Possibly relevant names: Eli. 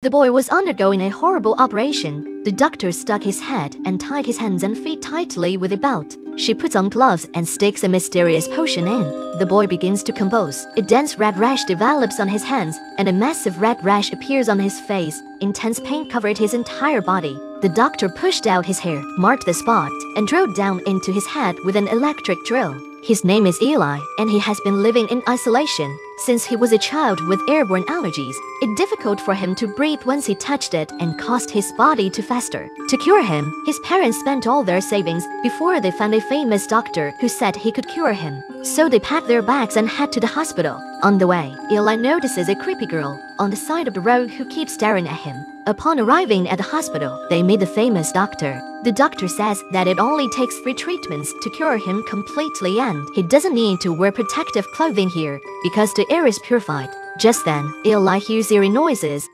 The boy was undergoing a horrible operation. The doctor stuck his head and tied his hands and feet tightly with a belt. She puts on gloves and sticks a mysterious potion in. The boy begins to compose. A dense red rash develops on his hands, and a massive red rash appears on his face. Intense pain covered his entire body. The doctor pushed out his hair, marked the spot, and drilled down into his head with an electric drill. His name is Eli, and he has been living in isolation since he was a child with airborne allergies. It's difficult for him to breathe once he touched it and caused his body to fester. To cure him, his parents spent all their savings before they found a famous doctor who said he could cure him. So they packed their bags and head to the hospital. On the way, Eli notices a creepy girl on the side of the road who keeps staring at him. Upon arriving at the hospital, they meet the famous doctor. The doctor says that it only takes 3 treatments to cure him completely and he doesn't need to wear protective clothing here because the air is purified. Just then, Eli hears eerie noises.